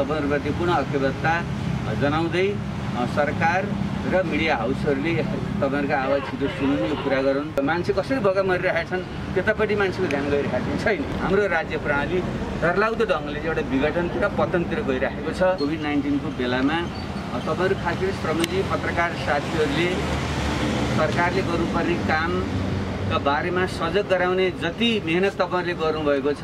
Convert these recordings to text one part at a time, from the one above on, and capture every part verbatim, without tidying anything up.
तपाईँहरुप्रति पुनः अक्रियता जनाउँदै सरकार र मिडिया हाउसहरुले तपाईहरुको आवाज छिटो सुन्नु यो कुरा गरौँ। मान्छे कसरी भोका मरिरहेका छन् त्यतापट्टि मान्छेको ध्यान गइरहेको छैन। हाम्रो राज्य प्रणाली डरलाग्दो ढंगले एउटा विघटनतिर पतनतिर गइरहेको छ। कोभिड उन्नाइस को बेलामा तपाईहरु खास गरी श्रमजीवी पत्रकार साथीहरुले सरकारले गर्नुपर्ने काम का बारेमा सजग गराउने जति मेहनत तपाईहरुले गर्नु भएको छ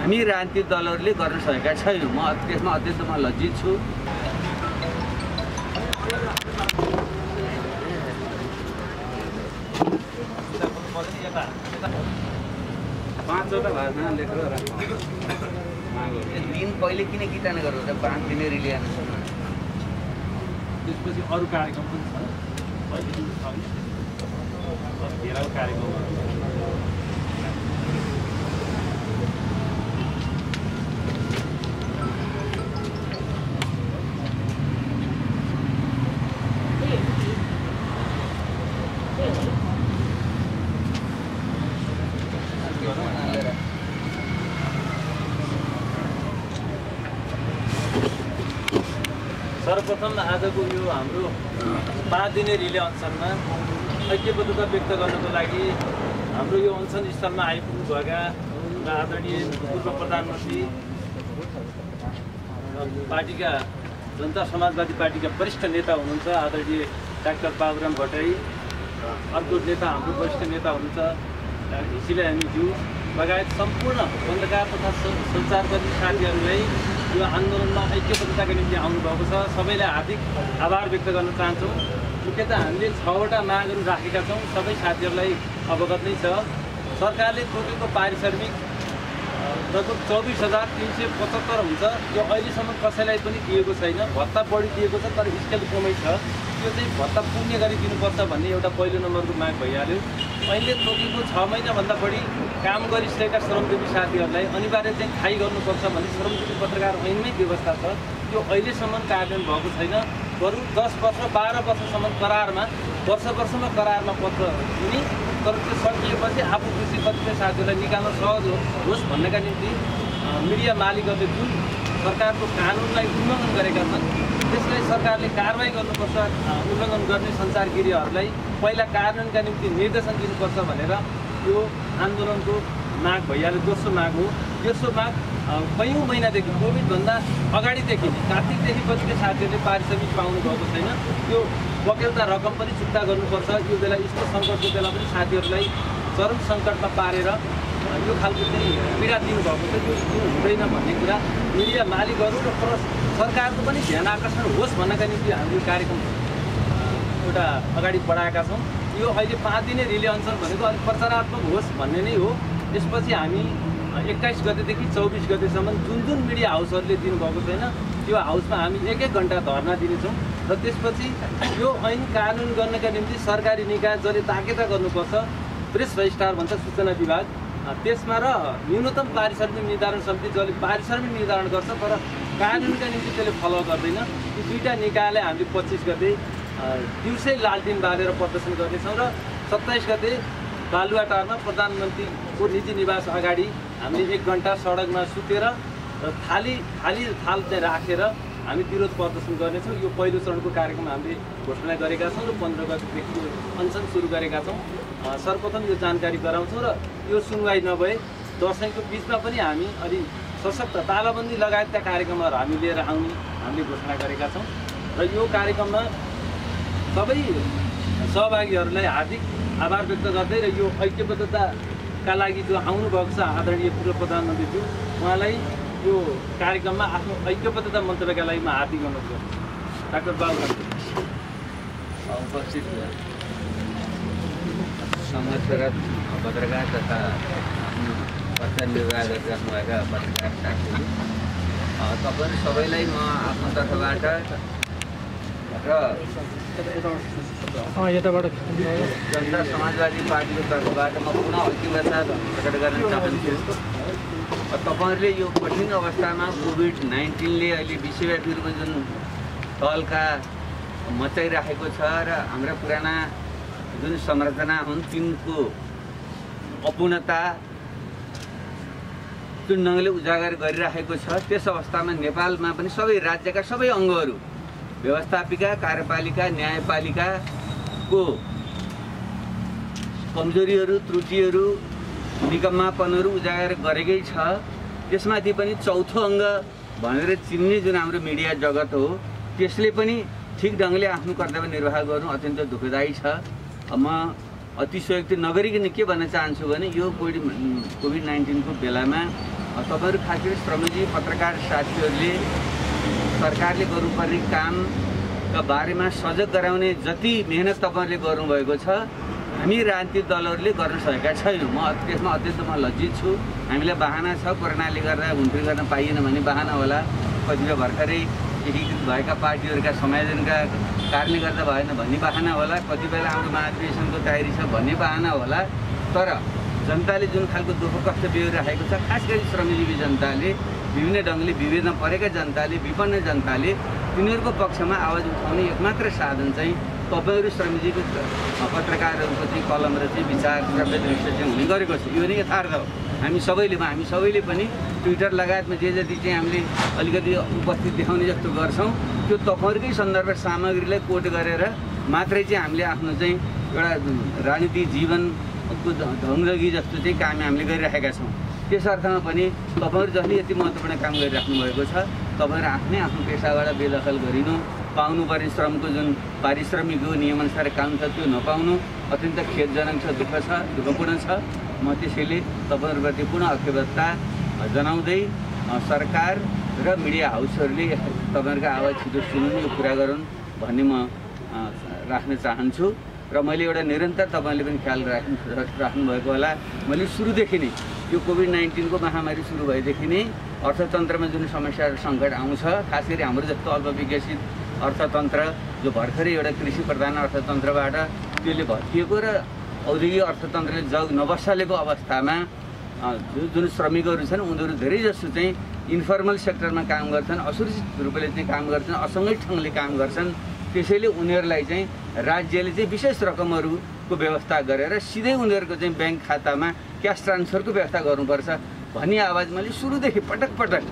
हामी राजनीतिक दलहरुले गर्न सकेका छैनौं। म त्यसमा अत्यन्त म लज्जित छु। पाँचवटा भाषा लेख्नु दिन पहिले किन गीता नगर्नु त पाँच दिने रिलियन त्यसपछि अरु कार्यक्रम पनि छ। धेरै कार्यक्रम सर्वप्रथम आज को यो हाम्रो पाँच दिने रिले अनसनमा ऐक्यबद्धता व्यक्त गर्नको लागि हाम्रो यो अनसन स्थलमा आइपुग्नु भएका आदरणीय पूर्व प्रधानमन्त्री पार्टीका जनता समाजवादी पार्टीका वरिष्ठ नेता हुनुहुन्छ आदरणीय डाक्टर बाबुराम भट्टराई, अर्को नेता हाम्रो वरिष्ठ नेता हुनुहुन्छ ऋषि यू लगायत सम्पूर्ण पत्रकार तथा सञ्चारकर्मी साथीहरूलाई यो आन्दोलनमा ऐक्यबद्धताको निम्ति आउनुभएको छ। सबैलाई हार्दिक आभार व्यक्त गर्न चाहन्छौँ। मुख्यतः हामीले छवटा मागहरू राखेका छौँ, सबै साथीहरूलाई अवगत नै छ। सरकारले तोकेको पारिश्रमिक लगभग चौबीस हजार तीन सौ पचहत्तर हुन्छ। यो अहिलेसम्म कसैलाई पनि दिएको छैन। भत्ता बढी दिएको छ तर स्केल कमै छ। त्यो चाहिँ भत्ता पुग्ने गरी दिनुपर्छ भन्ने एउटा पहिलो नम्बरको माग भइहाल्यो। अहिले तोकेको छ महिनाभन्दा बढी काम गरिसकेका श्रमजीवी साथीहरूलाई अनिवार्य चाहिँ थाहै गर्नुपर्छ भन्ने श्रमजीवी पत्रकार ऐनमै व्यवस्था छ। त्यो अहिलेसम्म कार्यान्वयन भएको छैन। बरु दस वर्ष बाह्र वर्षसम्म करारमा वर्ष वर्षमा करारमा पत्र हुने तर त्यो सकिएपछि आफू खुसी कतिपय साथीहरूलाई निकाल्न सहज होस् भन्नका निम्ति मिडिया मालिकहरूले जुन सरकारको कानुनलाई उल्लङ्घन गरेका छन् त्यसलाई सरकारले कारवाही गर्नुपर्छ। उल्लङ्घन गर्ने सञ्चार गृहहरूलाई पहिला कानुनका निम्ति निर्देशन दिनुपर्छ भनेर यो आन्दोलनको माग भइहाल्यो। दोस्रो माग हो। तेस्रो माग कयौँ महिनादेखि कोभिडभन्दा अगाडिदेखि कार्तिकदेखि कतिपय साथीहरूले पारिश्रमिक पाउनु भएको छैन। त्यो बकेल्ता रकम पनि चुक्ता गर्नुपर्छ। यो बेला यस्तो सङ्कटको बेला पनि साथीहरूलाई चरम सङ्कटमा पारेर यो खालको चाहिँ पीडा दिनुभएको छ। त्यो हुँदैन भन्ने कुरा मिडिया मालिकहरू र सरकारको पनि ध्यान आकर्षण होस् भन्नका निम्ति हाम्रो कार्यक्रम एउटा अगाडि बढाएका छौँ। यो अहिले पाँच दिने रिले अनसन भनेको अलिक प्रचारात्मक होस् भन्ने नै हो। त्यसपछि हामी एक्काइस गतेदेखि चौबिस गतेसम्म जुन जुन मिडिया हाउसहरूले दिनुभएको छैन त्यो हाउसमा हामी एक एक घन्टा धरना दिनेछौँ र त्यसपछि यो ऐन कानुन गर्नका निम्ति सरकारी निकाय जसले ताकेता गर्नुपर्छ प्रेस रजिस्ट्रार भन्छ सूचना विभाग त्यसमा र न्यूनतम पारिश्रमिक निर्धारण समिति जसले पारिश्रमिक निर्धारण गर्छ तर कानुनका निम्ति त्यसले फलो गर्दैन यी दुईवटा निकायलाई हामीले पच्चिस गते दिउँसै लालटिन बालेर प्रदर्शन गर्नेछौँ र सत्ताइस गते बालुवाटारमा प्रधानमन्त्रीको निजी निवास अगाडि हामीले एक घन्टा सडकमा सुतेर र थाली थाली थाल चाहिँ राखेर हामी विरोध प्रदर्शन गर्नेछौँ। यो पहिलो चरणको कार्यक्रम हामीले घोषणा गरेका छौँ र पन्ध्र गतिदेखि अनसन सुरु गरेका छौँ। सर्वप्रथम यो जानकारी गराउँछौँ र यो सुनवाई नभए दसैँको बिचमा पनि हामी अलि सशक्त तालाबन्दी लगायतका कार्यक्रमहरू हामी लिएर आउने हामीले घोषणा गरेका छौँ र यो कार्यक्रममा सबै सहभागीहरूलाई हार्दिक आभार व्यक्त गर्दै र यो ऐक्यबद्धता का लागि जो आउनुभएको छ आदरणीय पूर्व प्रधानमन्त्रीज्यू उहाँलाई यो कार्यक्रममा आफ्नो ऐक्यबद्धता मन्तव्यका लागि म हार्दिक अनुरोध गर्छु। डाक्टर बाबुराम उपस्थित समाजसेरत पत्रकार तथा पत्र विभाग गर्नुभएका पत्रकार साथीहरू तपाईँ सबैलाई म आफ्नो तर्फबाट र यताबाट जनता समाजवादी पार्टीको तर्फबाट म पुनः अक्रियता प्रकट गर्न चाहन्छु। तपाईँहरूले यो कठिन अवस्थामा कोभिड उन्नाइसले अहिले विश्वव्यापी रूपमा जुन तहल्का मचाइराखेको छ र हाम्रा पुराना जुन संरचना हुन् तिनको अपूर्णता चुनावले उजागर गरिराखेको छ। त्यस अवस्थामा नेपालमा पनि सबै राज्यका सबै अङ्गहरू व्यवस्थापिका, कार्यपालिका, न्यायपालिकाको कमजोरीहरू, त्रुटिहरू, निकम्मापनहरू उजागर गरेकै छ। त्यसमाथि पनि चौथो अङ्ग भनेर चिन्ने जुन हाम्रो मिडिया जगत हो त्यसले पनि ठिक ढङ्गले आफ्नो कर्तव्य निर्वाह गर्नु अत्यन्त दुःखदायी छ। म अतिशयोक्त नगरिकन के भन्न चाहन्छु भने यो कोभिड नाइन्टीन को बेला में तपाईहरु खास गरी श्रमजीवी पत्रकार साथीहरुले सरकारले गर्नुपर्ने काम का बारे में सजग गराउने जति मेहनत तपाईहरुले गर्नु भएको छ हामी राजनीतिक दलहरुले गर्न सकेका छैनौं। म त्यसमा अत्यन्त म लज्जित छु। हामीलाई बहाना छ, कोरोनाले गर्दा हुन्ट्री गर्न पाइएन भने बहाना होला, कतिपय भर्खरै एकीकृत भएका पार्टीहरुका समायोजनका कारणले गर्दा भएन भन्ने बहाना होला, कतिबेला हाम्रो महाधिवेशनको तयारी छ भन्ने बहाना होला। तर जनताले जुन खालको दुःख कष्ट बेहोरिरहेको छ, खास गरी श्रमजीवी जनताले, विभिन्न ढङ्गले विभेदमा परेका जनताले, विपन्न जनताले, तिनीहरूको पक्षमा आवाज उठाउने एकमात्र साधन चाहिँ तपाईहरू श्रमजीवी पत्रकारहरूको चाहिँ कलम र चाहिँ विचार शब्द दृश्य चाहिँ हुने गरेको छ। यो नै यथार्थ हो। हामी सबैले हामी सबैले पनि ट्विटर लगायतमा जे जति चाहिँ हामीले अलिकति उपस्थित देखाउने जस्तो गर्छौँ त्यो तपाईँहरूकै सन्दर्भ सामग्रीलाई कोट गरेर मात्रै चाहिँ हामीले आफ्नो चाहिँ एउटा राजनीति जीवनको ढङ्गलगी जस्तो चाहिँ काम हामीले गरिरहेका छौँ। त्यस अर्थमा पनि तपाईँहरू जसले यति महत्त्वपूर्ण काम गरिराख्नु भएको छ, तपाईँहरू आफ्नै आफ्नो पेसाबाट बेदखल गरिनु, पाउनुपर्ने श्रमको जुन पारिश्रमिक हो नियमअनुसार काम छ त्यो नपाउनु अत्यन्त खेदजनक छ, दुःख छ, दुःखपूर्ण छ। म त्यसैले तपाईँहरूप्रति पुनः अक्षेपता जनाउँदै सरकार र मिडिया हाउसहरूले तपाईँहरूको आवाज छिटो सुन्नु, यो कुरा गरौँ भन्ने म राख्न चाहन्छु। र मैले एउटा निरन्तर तपाईँले पनि ख्याल राख्नु राख्नुभएको होला, मैले सुरुदेखि नै यो कोभिड नाइन्टीनको महामारी सुरु भएदेखि नै अर्थतन्त्रमा जुन समस्या र सङ्कट आउँछ, खास गरी हाम्रो जस्तो अल्पविकसित अर्थतन्त्र जो भर्खरै एउटा कृषि प्रधान अर्थतन्त्रबाट त्यसले भत्किएको र औद्योगिक अर्थतन्त्रले जग नबसालेको अवस्थामा जुन श्रमिकहरू छन् उनीहरू धेरैजसो चाहिँ इन्फर्मल सेक्टरमा काम गर्छन्, असुरक्षित रूपले चाहिँ काम गर्छन्, असङ्गठित ढङ्गले काम गर्छन्। त्यसैले उनीहरूलाई चाहिँ राज्यले चाहिँ विशेष रकमहरूको व्यवस्था गरेर सिधै उनीहरूको चाहिँ ब्याङ्क खातामा क्यास ट्रान्सफरको व्यवस्था गर्नुपर्छ भन्ने आवाज मैले सुरुदेखि पटक पटक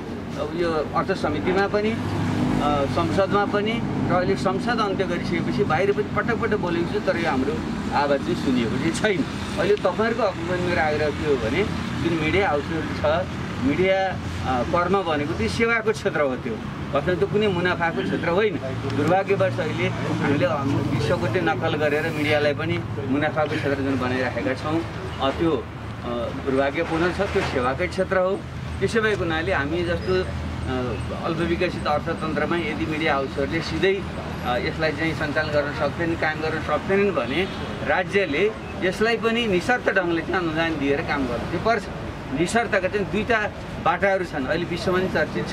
यो अर्थ समितिमा पनि, संसदमा पनि र अहिले संसद अन्त्य गरिसकेपछि बाहिर पनि पटक पटक बोलेको छु, तर यो हाम्रो आवाज चाहिँ सुनिएको चाहिँ छैन। अहिले तपाईँहरूको हकमा मेरो आग्रह के हो भने जुन मिडिया हाउसहरू छ, मिडिया कर्म भनेको त्यो सेवाको क्षेत्र हो, त्यो अत्यन्त कुनै मुनाफाको क्षेत्र होइन। दुर्भाग्यवश अहिले हामीले विश्वको चाहिँ नक्कल गरेर मिडियालाई पनि मुनाफाको क्षेत्र जुन बनाइराखेका छौँ त्यो दुर्भाग्यपूर्ण छ, त्यो सेवाकै क्षेत्र हो। त्यसो भएको हुनाले हामी जस्तो अल्पविकसित अर्थतन्त्रमा यदि मिडिया हाउसहरूले सिधै यसलाई चाहिँ सञ्चालन गर्न सक्दैनन्, काम गर्न सक्दैनन् भने राज्यले यसलाई पनि निशर्त ढङ्गले चाहिँ अनुदान दिएर काम गर्नु पर्छ। निशर्तका चाहिँ दुईवटा बाटाहरू छन्, अहिले विश्वमा नै चर्चित छ।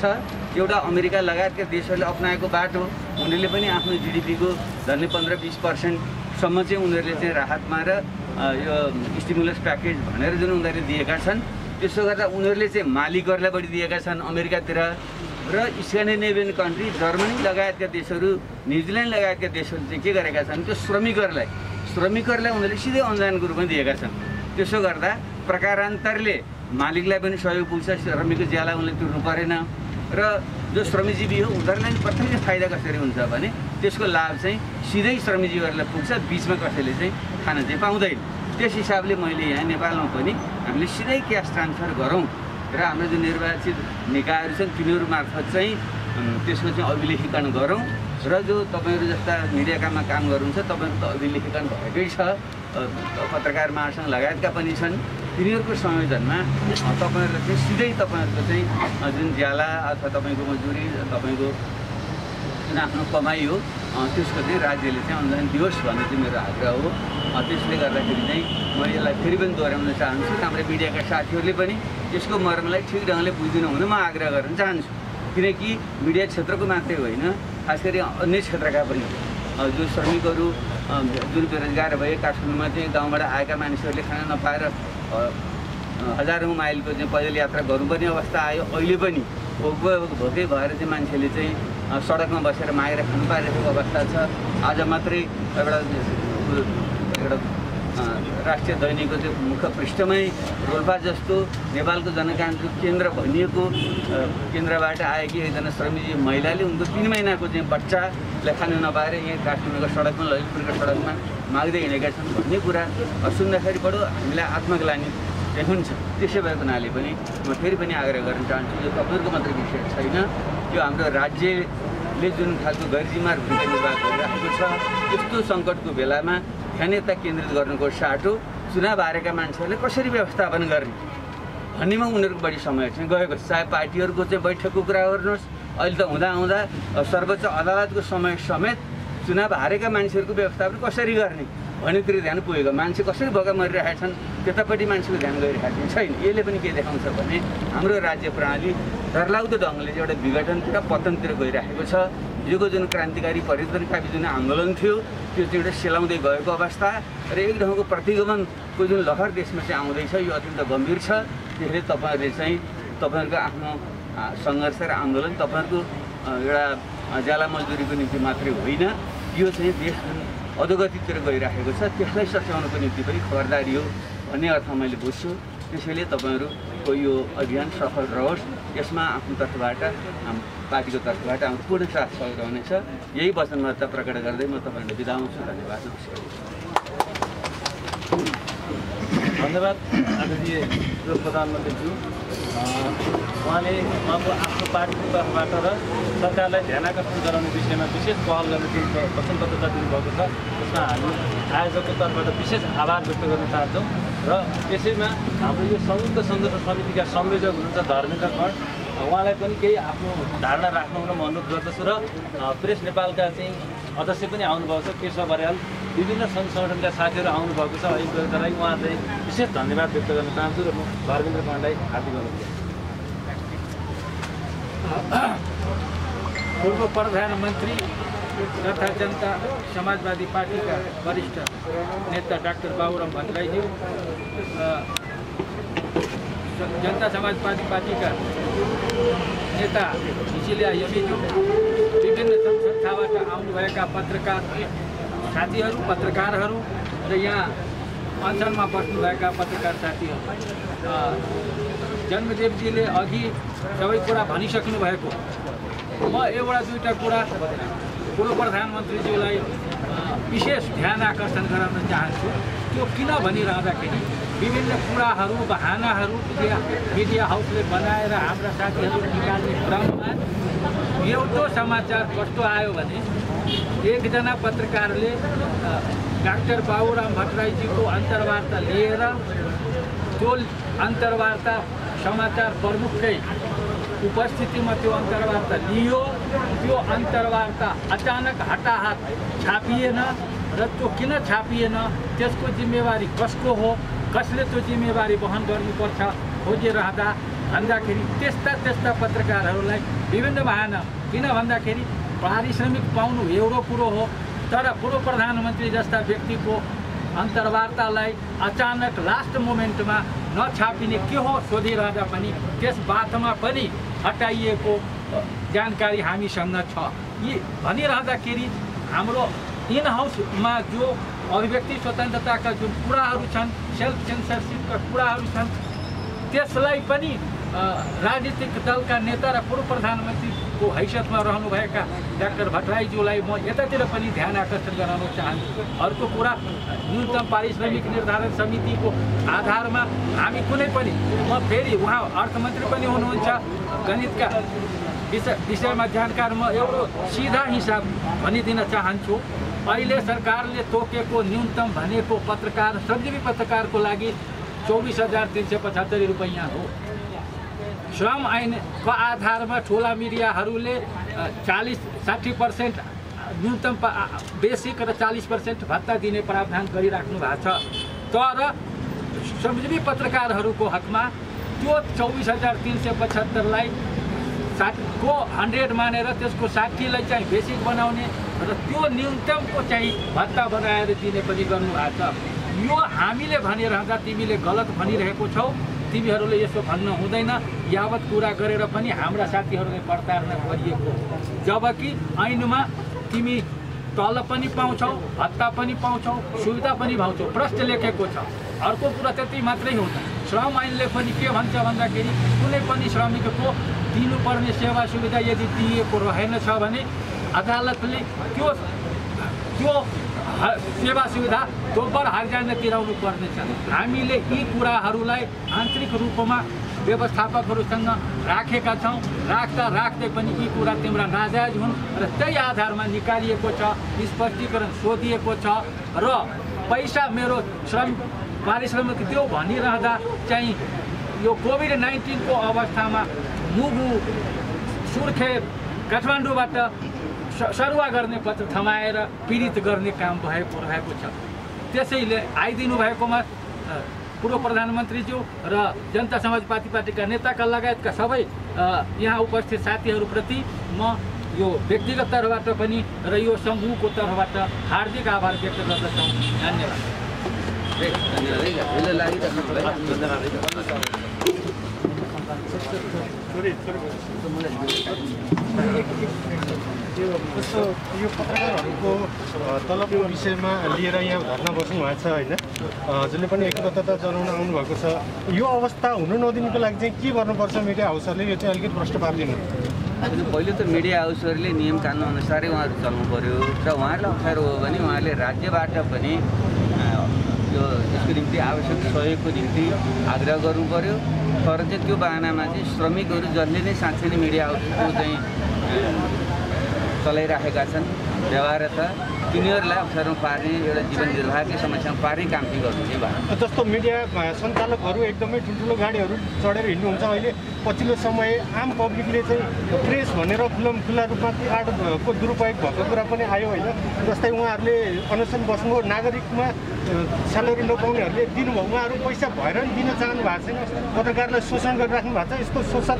एउटा अमेरिका लगायतका देशहरूले अप्नाएको बाटो, उनीहरूले पनि आफ्नो जिडिपीको झन्डै पन्ध्र बिस पर्सेन्टसम्म चाहिँ उनीहरूले चाहिँ राहतमा र यो स्टिमुलस प्याकेज भनेर जुन उनीहरूले दिएका छन् त्यसो गर्दा उनीहरूले चाहिँ मालिकहरूलाई बढी दिएका छन्। अमेरिकातिर र स्क्यान्डिनेभियन कन्ट्री, जर्मनी लगायतका देशहरू, न्युजिल्यान्ड लगायतका देशहरू चाहिँ के गरेका छन्, त्यो श्रमिकहरूलाई श्रमिकहरूलाई उनीहरूले सिधै अनुदानको रूपमा दिएका छन्। त्यसो गर्दा प्रकारान्तरले मालिकलाई पनि सहयोग पुग्छ, श्रमिकको ज्याला उनले तिर्नु परेन र जो श्रमजीवी हो उनीहरूलाई प्रत्यक्ष फाइदा कसरी हुन्छ भने त्यसको लाभ चाहिँ सिधै श्रमजीवीहरूलाई पुग्छ, बिचमा कसैले चाहिँ खान चाहिँ पाउँदैन। त्यस हिसाबले मैले यहाँ नेपालमा पनि हामीले सिधै क्यास ट्रान्सफर गरौँ र हाम्रो जुन निर्वाचित निकायहरू छन् तिनीहरू मार्फत चाहिँ त्यसको चाहिँ अभिलेखीकरण गरौँ र जो तपाईँहरू जस्ता मिडियाकामा काम गर्नुहुन्छ तपाईँहरूको त अभिलेखीकरण भएकै छ, पत्रकार महासङ्घ लगायतका पनि छन्, तिनीहरूको संयोजनमा तपाईँहरूलाई चाहिँ सिधै तपाईँहरूको चाहिँ जुन ज्याला अथवा तपाईँको मजुरी, तपाईँको जुन आफ्नो कमाई हो त्यसको चाहिँ राज्यले चाहिँ अनुदान दियोस् भन्ने चाहिँ मेरो आग्रह हो। त्यसले गर्दाखेरि चाहिँ म यसलाई फेरि पनि दोहोऱ्याउन चाहन्छु, हाम्रो मिडियाका साथीहरूले पनि यसको मर्मलाई ठिक ढङ्गले बुझिदिनु हुन म आग्रह गर्न चाहन्छु, किनकि मिडिया क्षेत्रको मात्रै होइन, खास गरी अन्य क्षेत्रका पनि जो श्रमिकहरू, जुन बेरोजगार भए काठमाडौँमा चाहिँ गाउँबाट आएका मानिसहरूले खाना नपाएर हजारौँ माइलको चाहिँ पैदल यात्रा गर्नुपर्ने अवस्था आयो। अहिले पनि भोक भोकै भएर चाहिँ मान्छेले चाहिँ सडकमा बसेर मागेर खानु पाइरहेको अवस्था छ। आज मात्रै एउटा एउटा राष्ट्रिय दैनिकको त्यो मुख्य पृष्ठमै रोल्पा जस्तो नेपालको जनतान्त्रिक केन्द्र भनिएको केन्द्रबाट आएकी एकजना श्रमिक महिलाले उनको तीन महिनाको चाहिँ बच्चालाई खान नपाएर यहाँ काठमाडौँको सडकमा ललितपुरको सडकमा माग्दै हिँडेका छन् भन्ने कुरा सुन्दाखेरि बडो हामीलाई आत्मग्लानि हुन्छ। त्यसै भए पनि पनि म फेरि पनि आग्रह गर्न चाहन्छु, यो तपाईँको मात्रै विषय छैन, यो हाम्रो राज्यले जुन खालको गैरजिम्मेवार भूमिका निर्वाह गरिरहेको छ यस्तो सङ्कटको बेलामा ध्यानता केन्द्रित गर्नुको साटो चुनाव हारेका मान्छेहरूले कसरी व्यवस्थापन गर्ने भन्नेमा उनीहरूको बढी समय चाहिँ गएको छ। चाहे पार्टीहरूको चाहिँ बैठकको कुरा गर्नुहोस्, अहिले त हुँदा हुँदा सर्वोच्च अदालतको समय समेत चुनाव हारेका मान्छेहरूको व्यवस्थापन कसरी गर्ने भन्नेतिर ध्यान पुगेको, मान्छे कसरी भोका मरिरहेका छन् त्यतापट्टि मान्छेको ध्यान गइरहेको छैन। यसले पनि के देखाउँछ भने हाम्रो राज्य प्रणाली डरलाग्दो ढङ्गले एउटा विघटनतिर पतनतिर गइरहेको छ। हिजोको जुन क्रान्तिकारी परिवर्तनकामी जुन आन्दोलन थियो त्यो चाहिँ एउटा सेलाउँदै गएको अवस्था र एक ढङ्गको प्रतिगमनको जुन लहर देशमा चाहिँ आउँदैछ यो अत्यन्त गम्भीर छ। त्यसले तपाईँहरूले चाहिँ तपाईँहरूको आफ्नो सङ्घर्ष र आन्दोलन तपाईँहरूको एउटा ज्याला मजदुरीको निम्ति मात्रै होइन, यो चाहिँ देश जुन अधोगतितिर गइरहेको छ त्यसलाई सच्याउनको निम्ति पनि खबरदारी हो भन्ने अर्थमा मैले बुझ्छु। त्यसैले तपाईँहरूको यो अभियान सफल रहोस्, यसमा आफ्नो तर्फबाट पार्टीको तर्फबाट हाम्रो पूर्ण साथ सहयोग रहनेछ। यही वचनबद्धता प्रकट गर्दै म तपाईँहरूले बिदा हुन्छु। धन्यवाद। धन्यवाद आदरणीय जो प्रधानमन्त्रीज्यू, उहाँले उहाँको आफ्नो पार्टीको तर्फबाट र सरकारलाई ध्यानकर्षण गराउने विषयमा विशेष पहल गर्ने जुन वचनबद्धता दिनुभएको छ त्यसमा हामी आयोजकको तर्फबाट विशेष आभार व्यक्त गर्न चाहन्छौँ। र त्यसैमा हाम्रो यो संयुक्त सङ्घर्ष समितिका संयोजक हुनुहुन्छ धर्मेन्द्र कर्ण, उहाँलाई पनि केही आफ्नो धारणा राख्नुहुन म अनुरोध गर्दछु। र प्रेस नेपालका चाहिँ अध्यक्ष पनि आउनुभएको छ केशव बरेल, विभिन्न सङ्घ सङ्गठनका साथीहरू आउनुभएको छ, अहिलेलाई उहाँलाई विशेष धन्यवाद व्यक्त गर्न चाहन्छु र म धर्मेन्द्र कर्णलाई हार्दिक अनुरोध गर्छु। पूर्व प्रधानमन्त्री तथा जनता समाजवादी पार्टीका वरिष्ठ नेता डाक्टर बाबुराम भट्टराईज्यू, जनता समाजवादी पार्टीका नेता ऋषि यू, विभिन्न संस्थाबाट आउनुभएका पत्रकार साथीहरू, पत्रकारहरू र यहाँ अञ्चलमा बस्नुभएका पत्रकार साथीहरू, जन्मदेव जीले अघि सबै कुरा भनिसक्नु भएको, म एउटा दुईवटा कुरा पूर्व प्रधानमन्त्रीज्यूलाई विशेष ध्यान आकर्षण गराउन चाहन्छु। त्यो किन भनिरहँदाखेरि विभिन्न कुराहरू बहानाहरू मिडिया मिडिया हाउसले बनाएर हाम्रा साथीहरू निकाल्ने क्रममा एउटो समाचार कस्तो आयो भने एकजना पत्रकारले डाक्टर बाबुराम भट्टराईजीको अन्तर्वार्ता लिएर त्यो अन्तर्वार्ता समाचार प्रमुखकै उपस्थितिमा त्यो अन्तर्वार्ता लियो, त्यो अन्तर्वार्ता अचानक हटाहट छापिएन र त्यो किन छापिएन त्यसको जिम्मेवारी कसको हो, कसले त्यो जिम्मेवारी वहन गर्नुपर्छ खोजिरहँदा भन्दाखेरि त्यस्ता त्यस्ता पत्रकारहरूलाई विभिन्न बहाना, किन भन्दाखेरि पारिश्रमिक पाउनु एउटा कुरो हो तर पूर्व प्रधानमन्त्री जस्ता व्यक्तिको अन्तर्वार्तालाई अचानक लास्ट मोमेन्टमा नछापिने के हो सोधिरहँदा पनि त्यस बातमा पनि हटाइएको जानकारी हामीसँग छ। यी भनिरहँदाखेरि हाम्रो इन हाउसमा जो अभिव्यक्ति स्वतन्त्रताका जुन कुराहरू छन्, सेल्फ सेन्सरसिपका कुराहरू छन्, त्यसलाई पनि राजनीतिक दलका नेता र पूर्व प्रधानमन्त्रीको हैसियतमा रहनुभएका डाक्टर भट्टराईज्यूलाई म यतातिर पनि ध्यान आकर्षण गराउन चाहन्छु। अर्को कुरा न्यूनतम पारिश्रमिक निर्धारण समितिको आधारमा हामी कुनै पनि, म फेरि उहाँ अर्थमन्त्री पनि हुनुहुन्छ, गणितका विषय विषयमा जानकार, म एउटा सिधा हिसाब भनिदिन चाहन्छु। अहिले सरकारले तोकेको न्यूनतम भनेको पत्रकार सञ्जीवी पत्रकारको लागि चौबिस हजार तिन सय पचहत्तरी रुपैयाँ हो। श्रम ऐनको आधारमा ठुला मिडियाहरूले चालीस साठी पर्सेन्ट न्यूनतम बेसिक र चालीस पर्सेन्ट भत्ता दिने प्रावधान गरिराख्नु भएको छ, तर सञ्जीवी पत्रकारहरूको हकमा त्यो चौबिस हजार तिन सय पचहत्तरलाई साठीको हन्ड्रेड मानेर त्यसको साठीलाई चाहिँ बेसिक बनाउने र त्यो न्यूनतमको चाहिँ भत्ता बनाएर दिने पनि गर्नुभएको छ। यो हामीले भनिरहँदा तिमीले गलत भनिरहेको छौ, तिमीहरूले यसो भन्न हुँदैन, यावत कुरा गरेर पनि हाम्रा साथीहरूले प्रताडना गरिएको, जबकि ऐनमा तिमी त तल पनि पाउँछौ, भत्ता पनि पाउँछौ, सुविधा पनि पाउँछौ, प्रश्न लेखेको छ। अर्को कुरा त्यति मात्रै हुन्छ, श्रम ऐनले पनि के भन्छ भन्दाखेरि कुनै पनि श्रमिकको दिनुपर्ने सेवा सुविधा यदि दिएको रहेन छ भने अदालतले त्यो त्यो सेवा सुविधा दोब्बर हर्जाना तिराउनु पर्नेछ। हामीले यी कुराहरूलाई आन्तरिक रूपमा व्यवस्थापकहरूसँग राखेका छौँ। राख्दा राख्दै पनि यी कुरा तिम्रा नाजायज हुन् र त्यही आधारमा निकालिएको छ, स्पष्टीकरण सोधिएको छ। र पैसा मेरो श्रम पारिश्रमिक दियो भनिरहँदा चाहिँ यो कोभिड उन्नाइस को अवस्थामा मुगु सुर्खेत काठमाडौँबाट सरुवा गर्ने पत्र थमाएर पीडित गर्ने काम भएको रहेको छ। त्यसैले आइदिनु भएकोमा पूर्व प्रधानमन्त्रीज्यू र जनता समाजवादी पार्टीका नेताका लगायतका सबै यहाँ उपस्थित साथीहरूप्रति म यो व्यक्तिगत तर्फबाट पनि र यो समूहको तर्फबाट हार्दिक आभार व्यक्त गर्दछौँ। धन्यवाद। यो पत्रकारहरूको तलबको विषयमा लिएर यहाँ धर्ना बस्नु भएको छ होइन, जसले पनि एकबद्धता जनाउन आउनुभएको छ। यो अवस्था हुन नदिनुको लागि चाहिँ के गर्नुपर्छ मिडिया हाउसहरूले? यो चाहिँ अलिकति प्रश्न पारिदिनु। पहिले त मिडिया हाउसहरूले नियम कानुन अनुसारै उहाँहरू चल्नु पऱ्यो र उहाँहरूलाई अप्ठ्यारो हो भने उहाँहरूले राज्यबाट पनि यो यसको निम्ति आवश्यक सहयोगको निम्ति आग्रह गर्नु पऱ्यो। तर चाहिँ त्यो बाहनामा चाहिँ श्रमिकहरू जसले नै साँच्चै नै मिडिया हाउसको चाहिँ चलाइराखेका छन् व्यवहार त तिनीहरूलाई अवसरमा पार्ने एउटा जीवन निर्वाहकै समस्यामा पार्ने काम चाहिँ गर्नु चाहिँ भयो। जस्तो मिडिया सञ्चालकहरू एकदमै ठुल्ठुलो गाडीहरू चढेर हिँड्नुहुन्छ। अहिले पछिल्लो समय आम पब्लिकले चाहिँ प्रेस भनेर खुलम खुला रूपमा ती आर्टको दुरुपयोग भएको कुरा पनि आयो होइन। जस्तै उहाँहरूले अनसन बस्नुभयो, नागरिकमा स्यालेरी नपाउनेहरूले दिनुभयो, उहाँहरू पैसा भएर नि दिन चाहनु भएको छैन, पत्रकारलाई शोषण गरिराख्नु भएको छ। यस्तो शोषण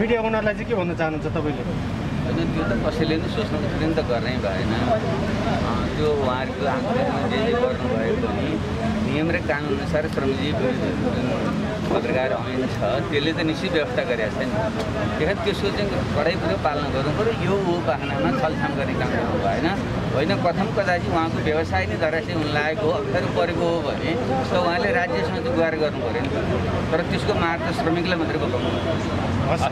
मिडिया ओनरलाई चाहिँ के भन्न चाहनुहुन्छ तपाईँले? होइन, त्यो त कसैले नि सोच्नु पनि त गर्नै भएन। त्यो उहाँहरूको आन्दोलनमा जे जे गर्नुभयो पनि नियम र कानुन अनुसार श्रमजीवी पत्रकार ऐन छ, त्यसले त निश्चित व्यवस्था गरेका छैन। त्यही कारण त्यसको चाहिँ कडाइ पूर्वक पालना गर्नु पऱ्यो। यो हो बाहनामा छलछाम गर्ने काम गर्नु भएन। होइन, कथम कदाचित उहाँको व्यवसाय नै धराशय हुन लागेको हो, अप्ठ्यारो परेको हो भने त उहाँले राज्यसँग चाहिँ गुहार गर्नु पऱ्यो नि। तर त्यसको मार्ग त श्रमिकलाई मात्रै पकाउनु पर्छ।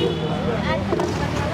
आज